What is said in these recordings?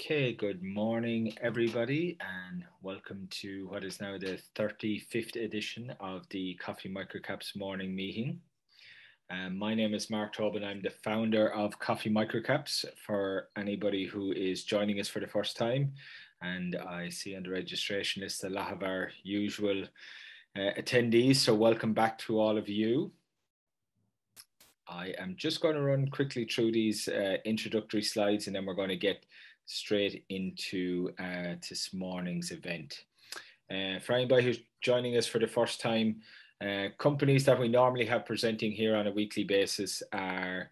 Okay, good morning everybody, and welcome to what is now the 35th edition of the Coffee Microcaps morning meeting. My name is Mark Tobin. I'm the founder of Coffee Microcaps, for anybody who is joining us for the first time. And I see on the registration list a lot of our usual attendees, so welcome back to all of you. I am just going to run quickly through these introductory slides, and then we're going to get straight into this morning's event. For anybody who's joining us for the first time, companies that we normally have presenting here on a weekly basis are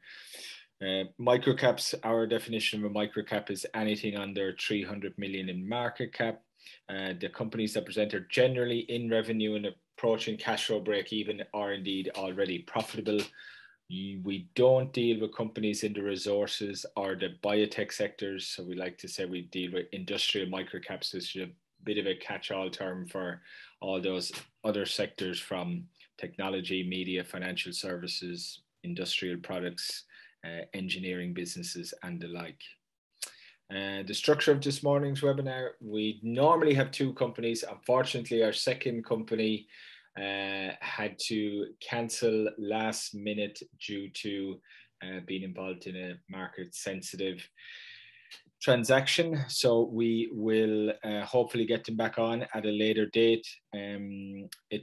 microcaps. Our definition of a microcap is anything under 300 million in market cap. The companies that present are generally in revenue and approaching cash flow break even, or indeed already profitable. We don't deal with companies in the resources or the biotech sectors, so we like to say we deal with industrial microcaps, which is a bit of a catch-all term for all those other sectors from technology, media, financial services, industrial products, engineering businesses, and the like. The structure of this morning's webinar: we normally have two companies. Unfortunately, our second company had to cancel last minute due to being involved in a market sensitive transaction, so we will hopefully get them back on at a later date.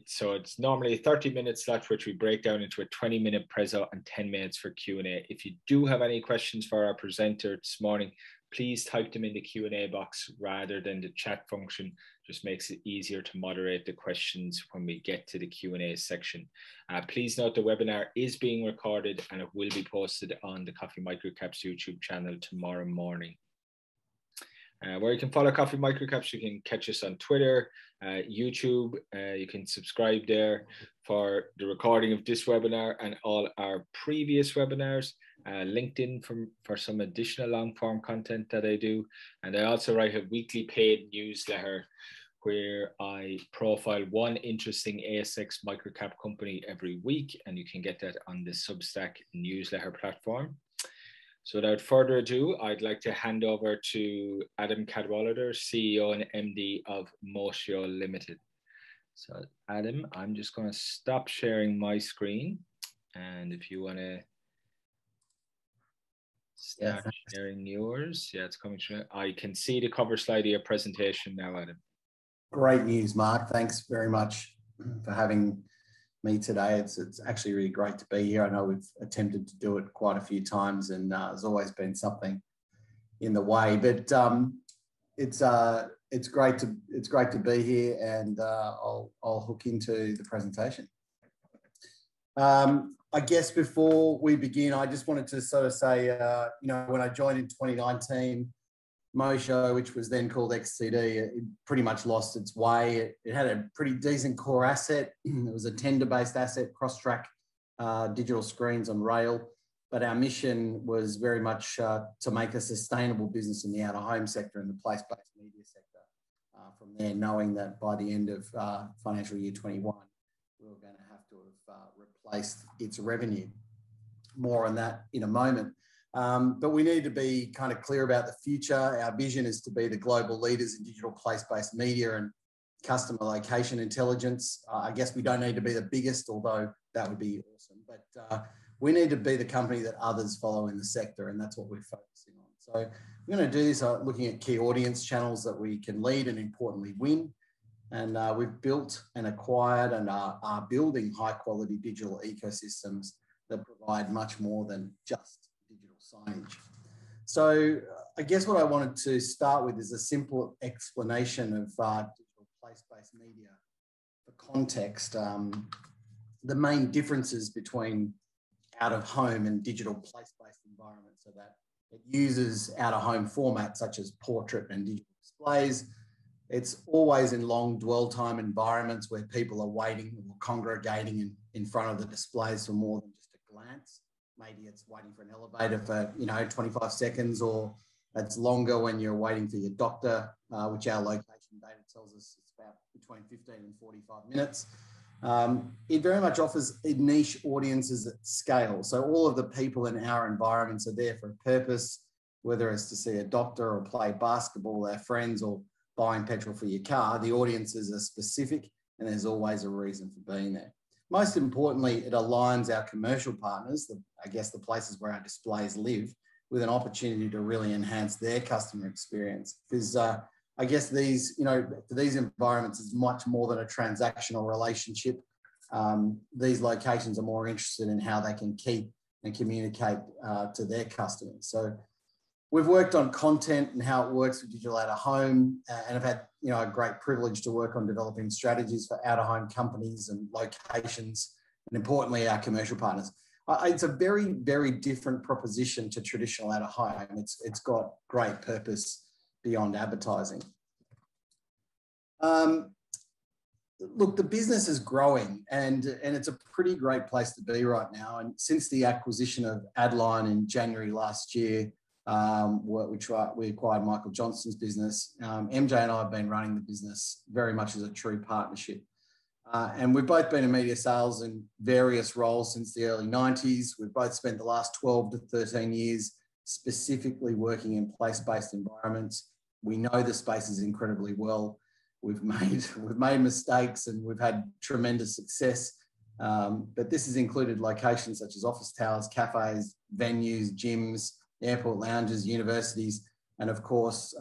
So it's normally a 30-minute slot, which we break down into a 20-minute preso and 10 minutes for Q&A. If you do have any questions for our presenter this morning, please type them in the Q&A box rather than the chat function. Just makes it easier to moderate the questions when we get to the Q&A section. Please note the webinar is being recorded, and it will be posted on the Coffee Microcaps YouTube channel tomorrow morning. Where you can follow Coffee Microcaps, you can catch us on Twitter, YouTube. You can subscribe there for the recording of this webinar and all our previous webinars. LinkedIn for some additional long-form content that I do. And I also write a weekly paid newsletter where I profile one interesting ASX microcap company every week, and you can get that on the Substack newsletter platform. So without further ado, I'd like to hand over to Adam Cadwallader, CEO and MD of Motio Limited. So Adam, I'm just going to stop sharing my screen, and if you want to start sharing yours. Yeah, it's coming through. I can see the cover slide of your presentation now, Adam. Great news, Mark. Thanks very much for having me today. It's actually really great to be here. I know we've attempted to do it quite a few times, and there's always been something in the way. But it's great to be here, and I'll hook into the presentation. I guess before we begin, I just wanted to sort of say, you know, when I joined in 2019, Motio, which was then called XCD, it pretty much lost its way. It had a pretty decent core asset. It was a tender-based asset, cross-track digital screens on rail. But our mission was very much to make a sustainable business in the out-of-home sector and the place-based media sector. From there, knowing that by the end of financial year 21, we were going to have to have replaced its revenue. More on that in a moment. But we need to be kind of clear about the future. Our vision is to be the global leaders in digital place-based media and customer location intelligence. I guess we don't need to be the biggest, although that would be awesome. But we need to be the company that others follow in the sector, and that's what we're focusing on. So we're going to do this looking at key audience channels that we can lead and importantly win. And we've built and acquired and are building high-quality digital ecosystems that provide much more than just digital signage. So I guess what I wanted to start with is a simple explanation of digital place-based media for context. The main differences between out-of-home and digital place-based environments are that it uses out-of-home formats such as portrait and digital displays. It's always in long dwell time environments where people are waiting or congregating in front of the displays for more than just a glance. Maybe it's waiting for an elevator for, you know, 25 seconds, or it's longer when you're waiting for your doctor, which our location data tells us it's about between 15 and 45 minutes. It very much offers niche audiences at scale. So all of the people in our environments are there for a purpose. whether it's to see a doctor or play basketball with their friends or buying petrol for your car, the audiences are specific and there's always a reason for being there. Most importantly, it aligns our commercial partners, the places where our displays live, with an opportunity to really enhance their customer experience. Because these, for these environments, it's much more than a transactional relationship. These locations are more interested in how they can keep and communicate to their customers. So we've worked on content and how it works with digital out-of-home, and I've had a great privilege to work on developing strategies for out-of-home companies and locations, and importantly, our commercial partners. It's a very, very different proposition to traditional out-of-home. It's got great purpose beyond advertising. Look, the business is growing and it's a pretty great place to be right now. And since the acquisition of Adline in January last year, we acquired Michael Johnston's business. MJ and I have been running the business very much as a true partnership. And we've both been in media sales in various roles since the early 90s. We've both spent the last 12 to 13 years specifically working in place-based environments. We know the spaces incredibly well. We've made mistakes and we've had tremendous success. But this has included locations such as office towers, cafes, venues, gyms, airport lounges, universities, and of course,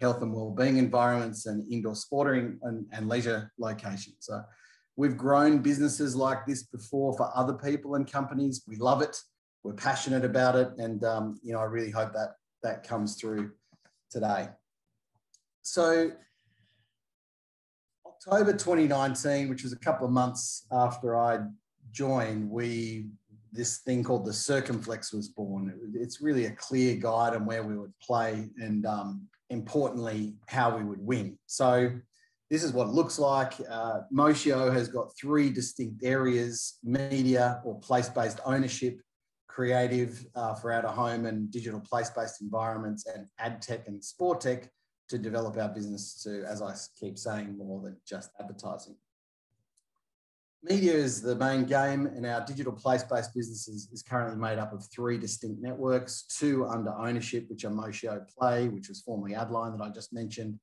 health and wellbeing environments and indoor sporting and leisure locations. So we've grown businesses like this before for other people and companies. We love it. We're passionate about it. And, I really hope that comes through today. So October 2019, which was a couple of months after I joined, this thing called the Circumflex was born. It's really a clear guide on where we would play and importantly, how we would win. So this is what it looks like. Motio has got three distinct areas: media or place-based ownership, creative for out-of-home and digital place-based environments, and ad tech and sport tech to develop our business to, as I keep saying, more than just advertising. Media is the main game, and our digital place-based business is currently made up of three distinct networks, two under ownership, which are Motio Play, which was formerly Adline that I just mentioned,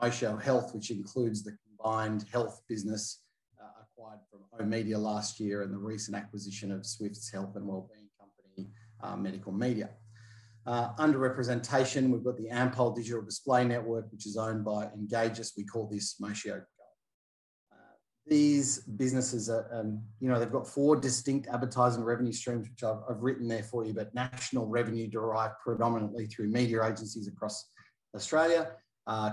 Motio Health, which includes the combined health business acquired from O Media last year and the recent acquisition of Swift's health and wellbeing company, Medical Media. Under representation, we've got the Ampol digital display network, which is owned by Engages. We call this Motio. These businesses are, they've got four distinct advertising revenue streams, which I've written there for you, but national revenue derived predominantly through media agencies across Australia.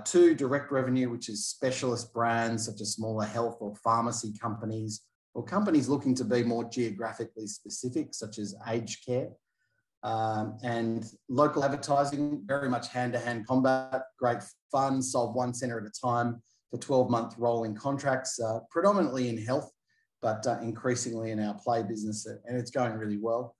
Two, direct revenue, which is specialist brands such as smaller health or pharmacy companies, or companies looking to be more geographically specific, such as aged care. And local advertising, very much hand-to-hand combat, great fun, sold one centre at a time, for 12-month rolling contracts, predominantly in health, but increasingly in our play business, and it's going really well.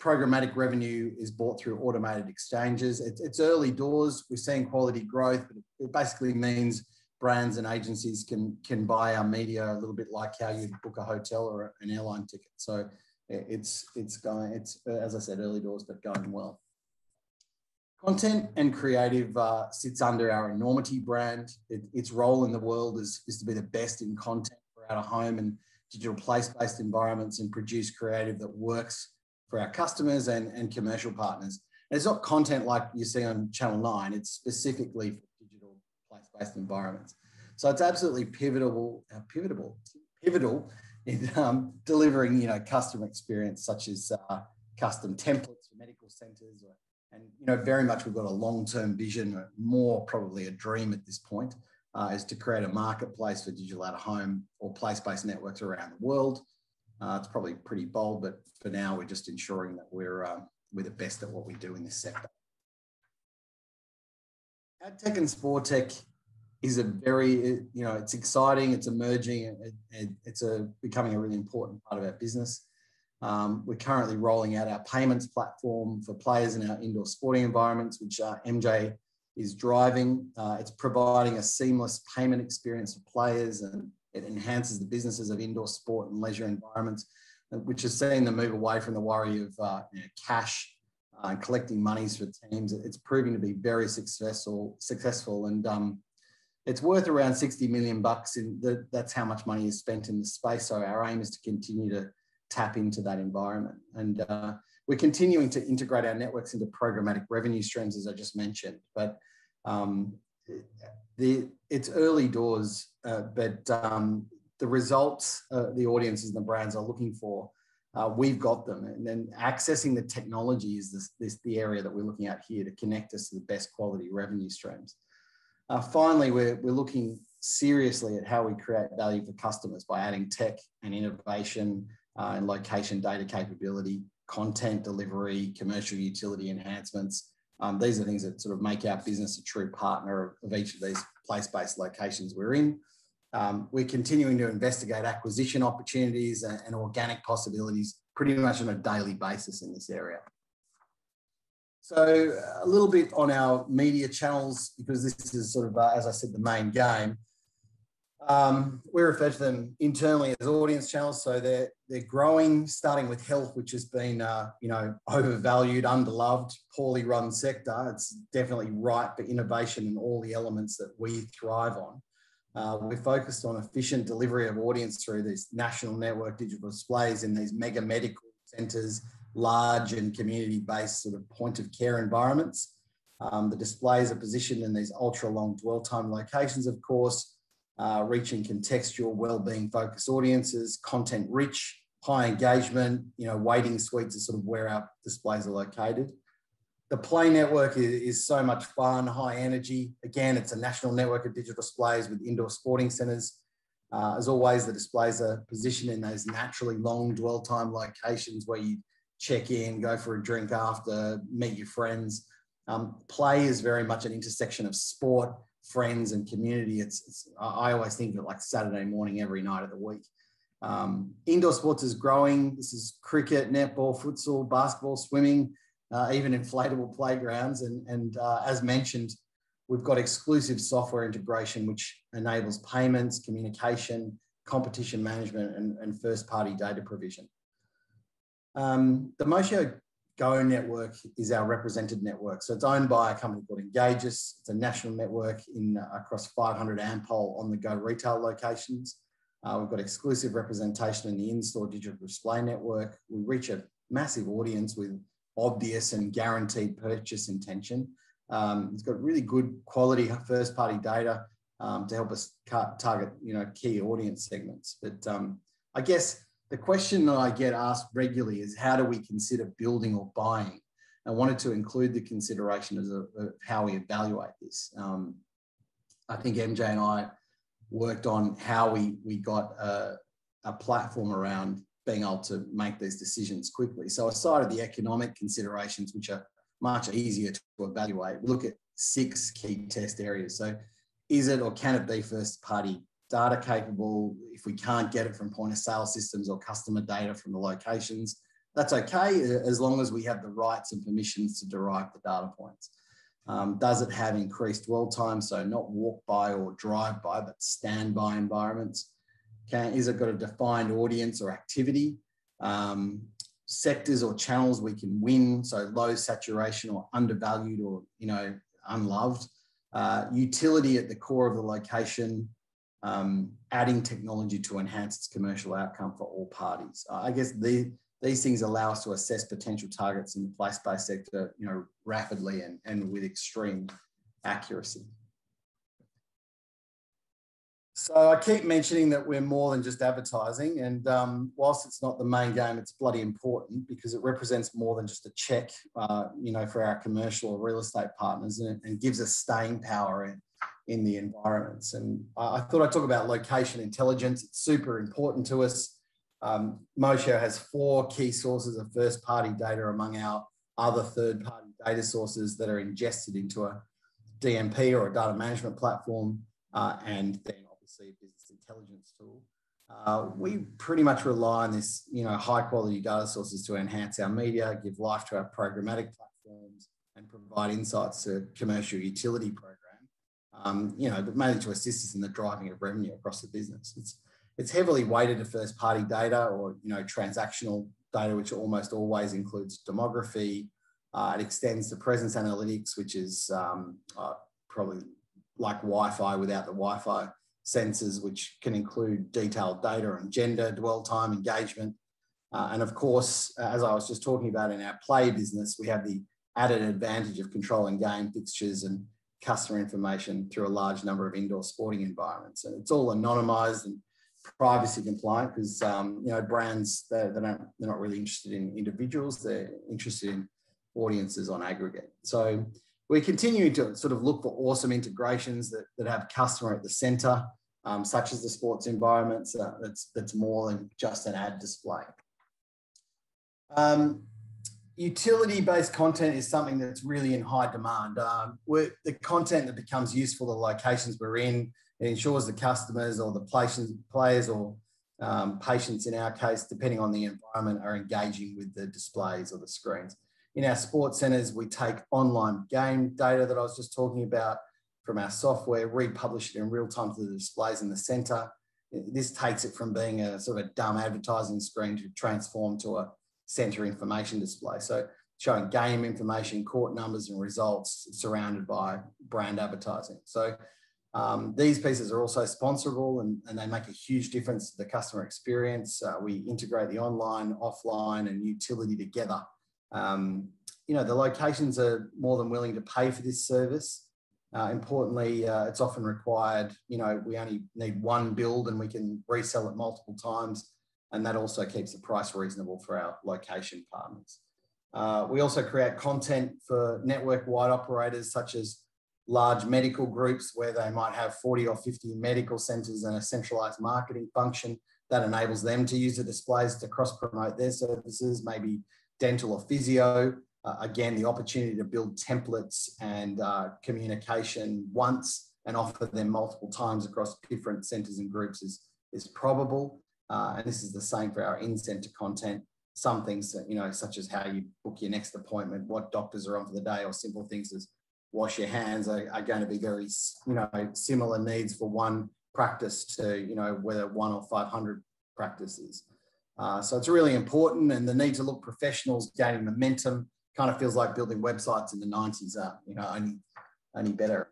Programmatic revenue is bought through automated exchanges. It's early doors. We're seeing quality growth, but it basically means brands and agencies can buy our media a little bit like how you book a hotel or an airline ticket. So it's as I said, early doors, but going well. Content and creative sits under our Enormity brand. Its role in the world is to be the best in content for out-of-home and digital place-based environments and produce creative that works for our customers and commercial partners. And it's not content like you see on Channel 9, it's specifically for digital place-based environments. So it's absolutely pivotal in delivering customer experience such as custom templates for medical centres or very much we've got a long-term vision, more probably a dream at this point, is to create a marketplace for digital out-of-home or place-based networks around the world. It's probably pretty bold, but for now, we're just ensuring that we're the best at what we do in this sector. Ad tech and sport tech is a very, it's exciting, it's emerging, it's becoming a really important part of our business. We're currently rolling out our payments platform for players in our indoor sporting environments, which MJ is driving. It's providing a seamless payment experience for players, and it enhances the businesses of indoor sport and leisure environments, which is seeing them move away from the worry of cash collecting monies for teams. It's proving to be very successful, and it's worth around 60 million bucks. That's how much money is spent in the space. So our aim is to continue to tap into that environment. And we're continuing to integrate our networks into programmatic revenue streams, as I just mentioned. But it's early doors, but the results the audiences and the brands are looking for, we've got them. And then accessing the technology is the area that we're looking at here to connect us to the best quality revenue streams. Finally, we're looking seriously at how we create value for customers by adding tech and innovation and location data capability, content delivery, commercial utility enhancements. These are things that sort of make our business a true partner of each of these place-based locations we're in. We're continuing to investigate acquisition opportunities and organic possibilities pretty much on a daily basis in this area. So a little bit on our media channels, because this is sort of, as I said, the main game. We refer to them internally as audience channels. So they're growing, starting with health, which has been, overvalued, underloved, poorly run sector. It's definitely ripe for innovation and all the elements that we thrive on. We're focused on efficient delivery of audience through these national network digital displays in these mega medical centres, large and community-based sort of point-of-care environments. The displays are positioned in these ultra-long dwell-time locations, of course, reaching contextual well-being focused audiences, content rich, high engagement, waiting suites is sort of where our displays are located. The Play network is so much fun, high energy. Again, it's a national network of digital displays with indoor sporting centres. As always, the displays are positioned in those naturally long dwell time locations where you check in, go for a drink after, meet your friends. Play is very much an intersection of sport, friends and community. I always think of it like Saturday morning every night of the week. Indoor sports is growing. This is cricket, netball, futsal, basketball, swimming, even inflatable playgrounds. And as mentioned, we've got exclusive software integration, which enables payments, communication, competition management, and first-party data provision. The Motio Go network is our represented network. So it's owned by a company called Engages. It's a national network across 500 Ampol on-the-go retail locations. We've got exclusive representation in the in-store digital display network. We reach a massive audience with obvious and guaranteed purchase intention. It's got really good quality first-party data to help us target, key audience segments. But I guess the question that I get asked regularly is, how do we consider building or buying? I wanted to include the consideration of how we evaluate this. I think MJ and I worked on how we got a platform around being able to make these decisions quickly. So aside of the economic considerations, which are much easier to evaluate, we look at 6 key test areas. So is it or can it be first-party data capable? If we can't get it from point of sale systems or customer data from the locations, that's okay, as long as we have the rights and permissions to derive the data points. Does it have increased dwell time? So not walk by or drive by, but stand by environments. Is it got a defined audience or activity? Sectors or channels we can win, so low saturation or undervalued or unloved. Utility at the core of the location. Adding technology to enhance its commercial outcome for all parties. I guess these things allow us to assess potential targets in the place-based sector, rapidly and with extreme accuracy. So I keep mentioning that we're more than just advertising, and whilst it's not the main game, it's bloody important because it represents more than just a check, for our commercial or real estate partners, and gives us staying power in the environments. And I thought I'd talk about location intelligence. It's super important to us. Motio has 4 key sources of first-party data among our other third-party data sources that are ingested into a DMP or a data management platform, and then obviously a business intelligence tool. We pretty much rely on this, high-quality data sources to enhance our media, give life to our programmatic platforms, and provide insights to commercial utility programs. But mainly to assist us in the driving of revenue across the business. It's heavily weighted to first-party data or transactional data, which almost always includes demography, It extends to presence analytics, which is probably like Wi-Fi without the Wi-Fi sensors, which can include detailed data on gender, dwell time, engagement. And of course, as I was just talking about in our play business, we have the added advantage of controlling game fixtures and customer information through a large number of indoor sporting environments. And it's all anonymised and privacy compliant because, you know, brands, they're not really interested in individuals, they're interested in audiences on aggregate. So we continue to sort of look for awesome integrations that have customer at the centre, such as the sports environments, that's more than just an ad display. Utility-based content is something that's really in high demand. The content that becomes useful, the locations we're in, it ensures the customers or the players or patients in our case, depending on the environment, are engaging with the displays or the screens. In our sports centres, we take online game data that I was just talking about from our software, republish it in real time to the displays in the centre. This takes it from being a sort of a dumb advertising screen to transform to a centre information display. So showing game information, court numbers and results surrounded by brand advertising. So these pieces are also sponsorable and they make a huge difference to the customer experience. We integrate the online, offline and utility together. You know, the locations are more than willing to pay for this service. Importantly, it's often required, you know, we only need one build and we can resell it multiple times. And that also keeps the price reasonable for our location partners. We also create content for network-wide operators, such as large medical groups where they might have 40 or 50 medical centres and a centralised marketing function that enables them to use the displays to cross-promote their services, maybe dental or physio. Again, the opportunity to build templates and communication once and offer them multiple times across different centres and groups is probable. And this is the same for our in-centre content. Some things, you know, such as how you book your next appointment, what doctors are on for the day, or simple things as wash your hands are going to be very, you know, similar needs for one practice to, you know, whether one or 500 practices. So it's really important, and the need to look professionals gaining momentum kind of feels like building websites in the 90s are, you know, only better.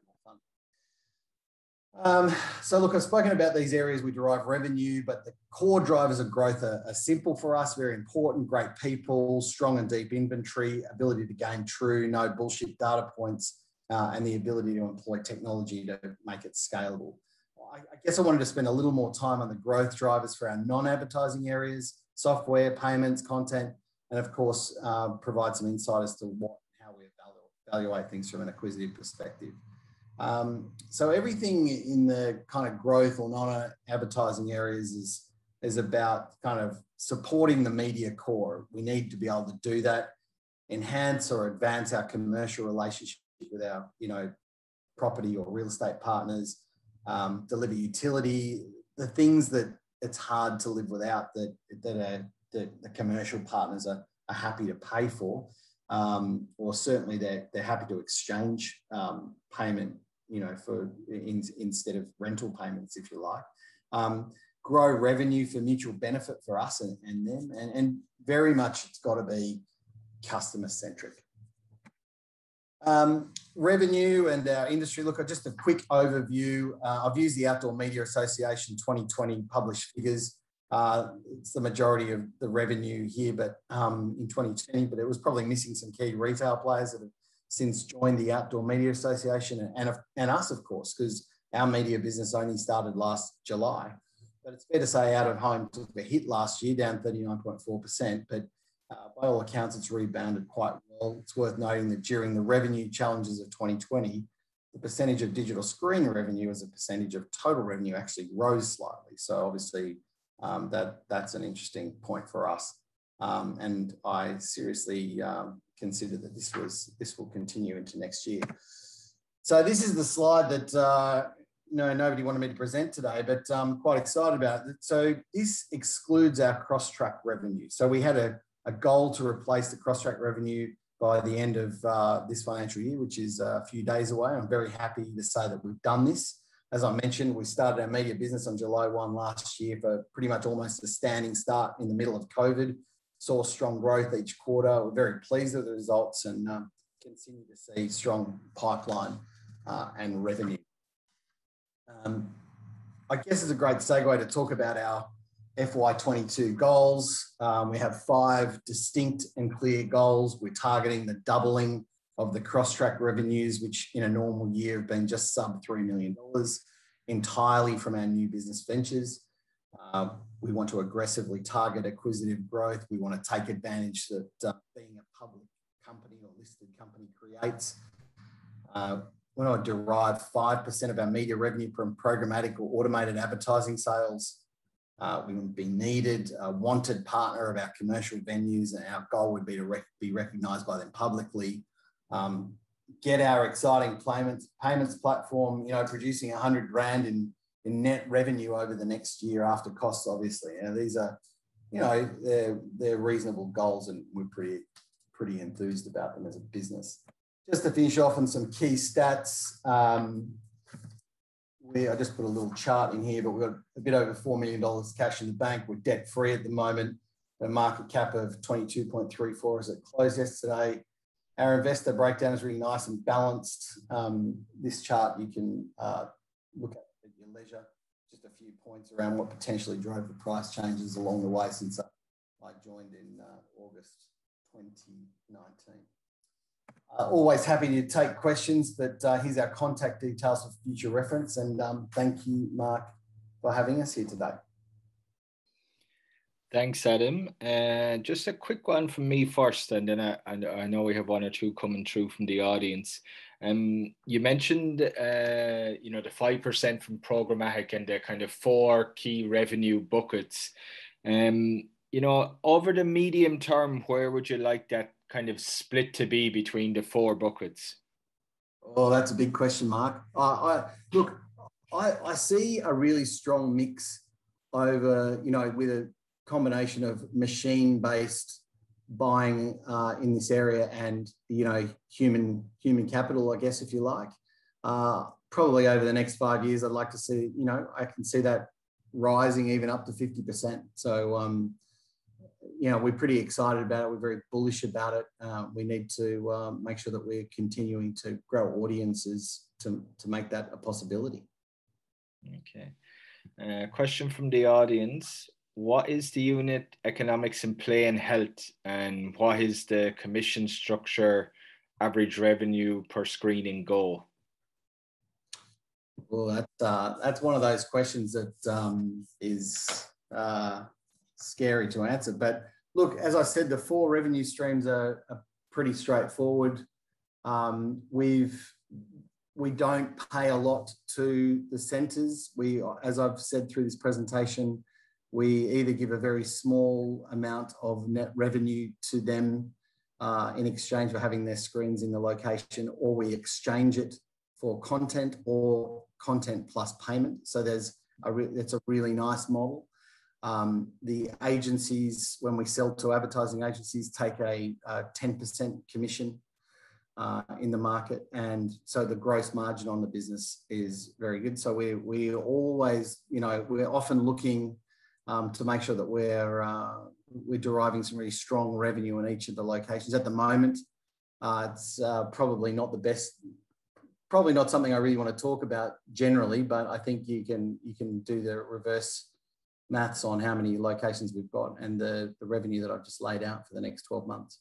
So look, I've spoken about these areas we derive revenue, but the core drivers of growth are simple for us, very important, great people, strong and deep inventory, ability to gain true, no bullshit data points, and the ability to employ technology to make it scalable. I guess I wanted to spend a little more time on the growth drivers for our non-advertising areas, software, payments, content, and of course, provide some insight as to what and how we evaluate things from an acquisitive perspective. So everything in the kind of growth or non-advertising areas is about kind of supporting the media core. We need to be able to do that, enhance or advance our commercial relationship with our, you know, property or real estate partners, deliver utility, the things that it's hard to live without that the commercial partners are happy to pay for, or certainly they're happy to exchange payment, you know, for instead of rental payments, if you like. Grow revenue for mutual benefit for us and them, and very much it's got to be customer-centric. Revenue and our industry. Look, just a quick overview. I've used the Outdoor Media Association 2020 published figures. It's the majority of the revenue here, but in 2020, but it was probably missing some key retail players that have since joined the Outdoor Media Association and us, of course, because our media business only started last July. But it's fair to say out-of-home took a hit last year, down 39.4%, but by all accounts, it's rebounded quite well. It's worth noting that during the revenue challenges of 2020, the percentage of digital screen revenue as a percentage of total revenue actually rose slightly. So obviously that's an interesting point for us. And I seriously consider that this will continue into next year. So this is the slide that nobody wanted me to present today, but I'm quite excited about it. So this excludes our cross-track revenue. So we had a goal to replace the cross-track revenue by the end of this financial year, which is a few days away. I'm very happy to say that we've done this. As I mentioned, we started our media business on July 1 last year for pretty much almost a standing start in the middle of COVID. saw strong growth each quarter. We're very pleased with the results and continue to see strong pipeline and revenue. I guess it's a great segue to talk about our FY22 goals. We have 5 distinct and clear goals. We're targeting the doubling of the cross-track revenues, which in a normal year have been just sub $3 million entirely from our new business ventures. We want to aggressively target acquisitive growth. We want to take advantage that being a public company or listed company creates. We want to derive 5% of our media revenue from programmatic or automated advertising sales. We would be needed, a wanted partner of our commercial venues, and our goal would be to be recognised by them publicly. Get our exciting payments platform, you know, producing 100 grand in net revenue over the next year after costs, obviously. And these are, you know, they're reasonable goals, and we're pretty enthused about them as a business. Just to finish off on some key stats, I just put a little chart in here, but we've got a bit over $4 million cash in the bank. We're debt-free at the moment. A market cap of 22.34 as it closed yesterday. Our investor breakdown is really nice and balanced. This chart you can look at your leisure. Just a few points around what potentially drove the price changes along the way since I joined in August 2019. Always happy to take questions, but here's our contact details for future reference. And thank you, Mark, for having us here today. Thanks, Adam. Just a quick one from me first, and then I know we have one or two coming through from the audience. You mentioned, you know, the 5% from programmatic and the kind of 4 key revenue buckets. You know, over the medium term, where would you like that kind of split to be between the 4 buckets? Oh, that's a big question, Mark. I see a really strong mix over, you know, with a combination of machine-based buying in this area and, you know, human capital, I guess, if you like. Probably over the next 5 years, I'd like to see, you know, I can see that rising even up to 50%. So, you know, we're pretty excited about it. We're very bullish about it. We need to make sure that we're continuing to grow audiences to make that a possibility. Okay. Question from the audience. What is the unit economics in play and health, and what is the commission structure, average revenue per screening goal? Well, that's one of those questions that is... scary to answer, but look, as I said, the 4 revenue streams are pretty straightforward. We don't pay a lot to the centres. We, as I've said through this presentation, we either give a very small amount of net revenue to them in exchange for having their screens in the location, or we exchange it for content or content plus payment. So it's a really nice model. The agencies, when we sell to advertising agencies, take a 10% commission in the market, and so the gross margin on the business is very good. So we're always, you know, we're often looking to make sure that we're deriving some really strong revenue in each of the locations. At the moment, it's probably not the best. Probably not something I really want to talk about generally, but I think you can do the reverse maths on how many locations we've got and the revenue that I've just laid out for the next 12 months.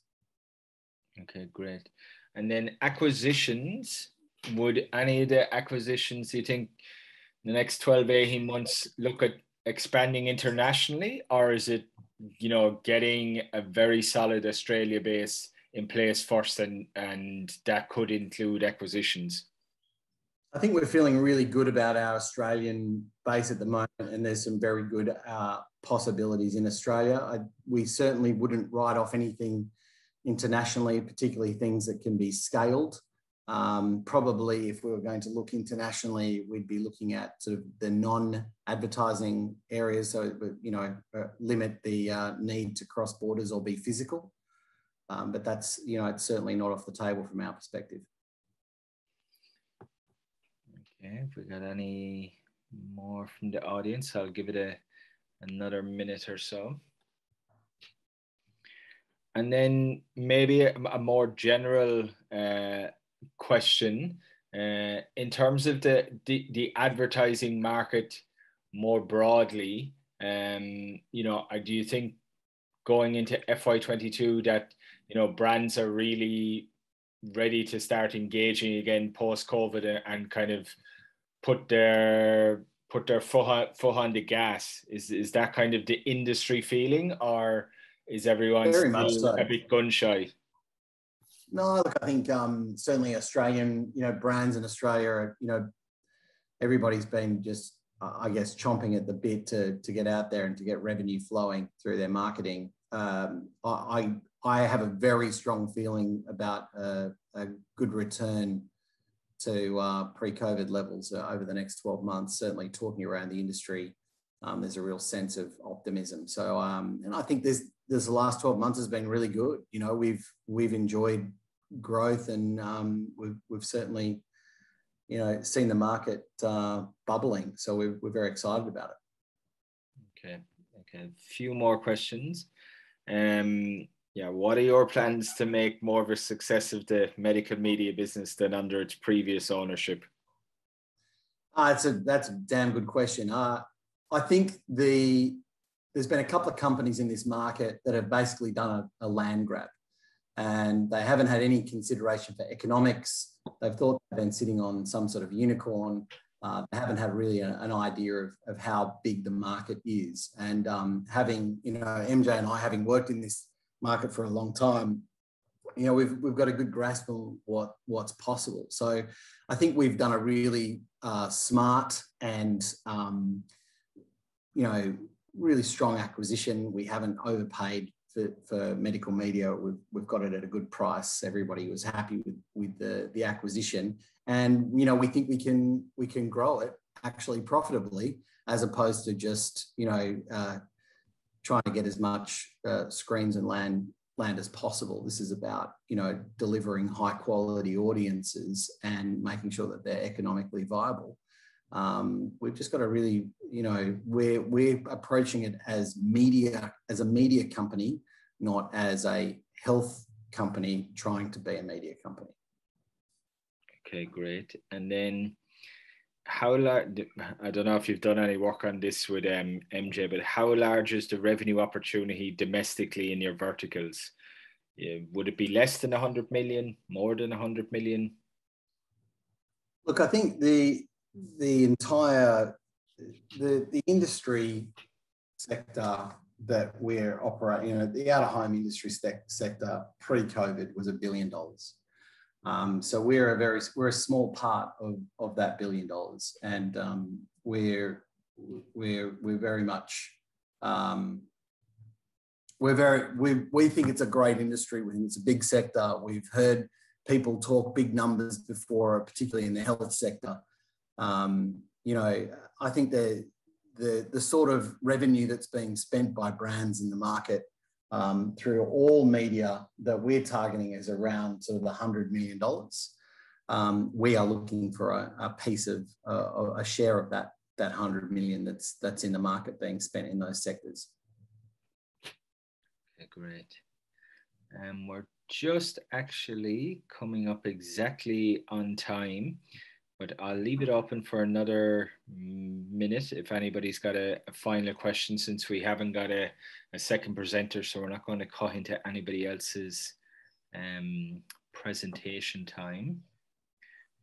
Okay, great. And then acquisitions, would any of the acquisitions, do you think, in the next 12, 18 months look at expanding internationally, or is it, you know, getting a very solid Australia base in place first and that could include acquisitions? I think we're feeling really good about our Australian base at the moment, and there's some very good possibilities in Australia. We certainly wouldn't write off anything internationally, particularly things that can be scaled. Probably if we were going to look internationally, we'd be looking at sort of the non-advertising areas, so, you know, limit the need to cross borders or be physical. But that's, you know, it's certainly not off the table from our perspective. Okay, if we got any more from the audience, I'll give it another minute or so. And then maybe a more general question in terms of the advertising market more broadly. You know, do you think going into FY22 that, you know, brands are really ready to start engaging again post-COVID and kind of put their foot on the gas? Is that kind of the industry feeling, or is everyone still a bit gun shy? No, look, I think certainly Australian, you know, brands in Australia are, you know, everybody's been just, I guess, chomping at the bit to get out there and to get revenue flowing through their marketing. I have a very strong feeling about a good return to pre-COVID levels over the next 12 months. Certainly talking around the industry, there's a real sense of optimism. So, and I think this the last 12 months has been really good. You know, we've enjoyed growth, and we've certainly, you know, seen the market bubbling. So we're very excited about it. Okay. A few more questions. Yeah, what are your plans to make more of a success of the medical media business than under its previous ownership? That's a damn good question. I think there's been a couple of companies in this market that have basically done a land grab, and they haven't had any consideration for economics. They've thought they've been sitting on some sort of unicorn. They haven't had really an idea of how big the market is. And having, you know, MJ and I having worked in this market for a long time, you know, we've got a good grasp of what's possible. So I think we've done a really smart and you know, really strong acquisition. We haven't overpaid for medical media. We've got it at a good price. Everybody was happy with the acquisition, and you know, we think we can grow it actually profitably, as opposed to just, you know, trying to get as much screens and land as possible. This is about, you know, delivering high quality audiences and making sure that they're economically viable. We've just got to really, you know, we're approaching it as a media company, not as a health company trying to be a media company. Okay, great. And then how large, I don't know if you've done any work on this with MJ, but how large is the revenue opportunity domestically in your verticals? Would it be less than 100 million, more than 100 million? Look, I think the entire, the industry sector that we're operating, you know, the out-of-home industry sector pre-COVID was $1 billion. So we're a small part of that $1 billion, and we're very much we think it's a great industry. We think it's a big sector. We've heard people talk big numbers before, particularly in the health sector. You know, I think the sort of revenue that's being spent by brands in the market through all media that we're targeting is around sort of $100 million. We are looking for a piece of a share of that 100 million that's in the market being spent in those sectors. Okay, great. And we're just actually coming up exactly on time, but I'll leave it open for another minute if anybody's got a final question, since we haven't got a second presenter, so we're not going to cut into anybody else's presentation time.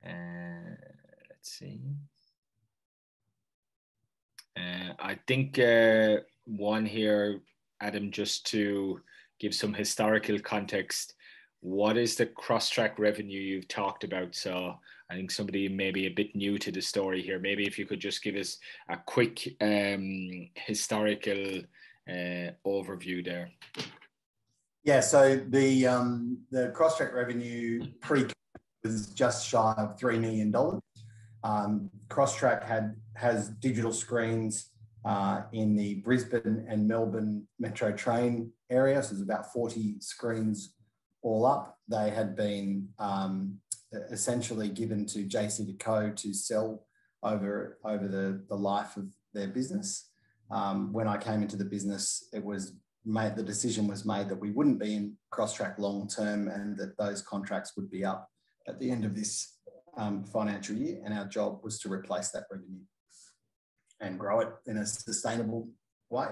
Let's see. I think one here, Adam, just to give some historical context, what is the cross-track revenue you've talked about? So I think somebody may be a bit new to the story here. Maybe if you could just give us a quick historical overview there. Yeah, so the cross-track revenue pre-COVID was just shy of $3 million. Cross-track has digital screens in the Brisbane and Melbourne metro train area. So there's about 40 screens all up. They had been essentially given to JC DeCoe to sell over the life of their business. When I came into the business, it was the decision was made that we wouldn't be in Crosstrack long term and that those contracts would be up at the end of this financial year, and our job was to replace that revenue and grow it in a sustainable way.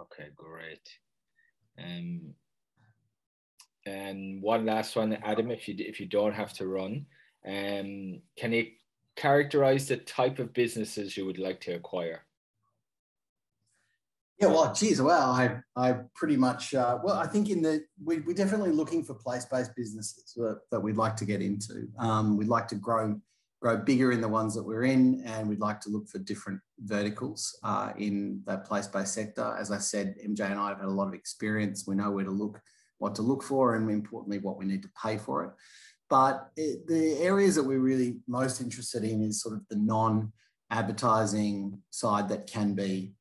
Okay, great. And one last one, Adam, if you don't have to run, can you characterize the type of businesses you would like to acquire? Yeah, well, geez, well, I pretty much, well, I think we're definitely looking for place-based businesses that we'd like to get into. We'd like to grow bigger in the ones that we're in, and we'd like to look for different verticals in that place-based sector. As I said, MJ and I have had a lot of experience. We know where to look, what to look for, and importantly, what we need to pay for it. But the areas that we're really most interested in is sort of the non-advertising side that can be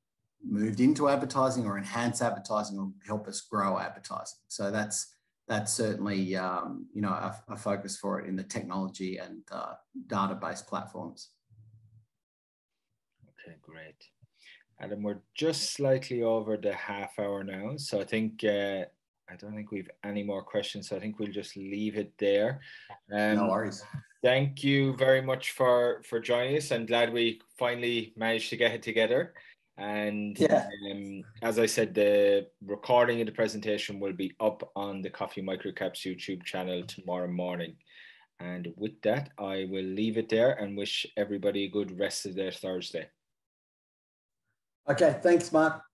moved into advertising or enhance advertising or help us grow advertising. So that's certainly you know, a focus for it in the technology and database platforms. Okay, great. Adam, we're just slightly over the half hour now, so I think I don't think we've any more questions, so I think we'll just leave it there. No worries. Thank you very much for joining us. I'm glad we finally managed to get it together. And yeah. As I said, the recording of the presentation will be up on the Coffee Microcaps YouTube channel tomorrow morning. And with that, I will leave it there and wish everybody a good rest of their Thursday. Okay, thanks, Mark.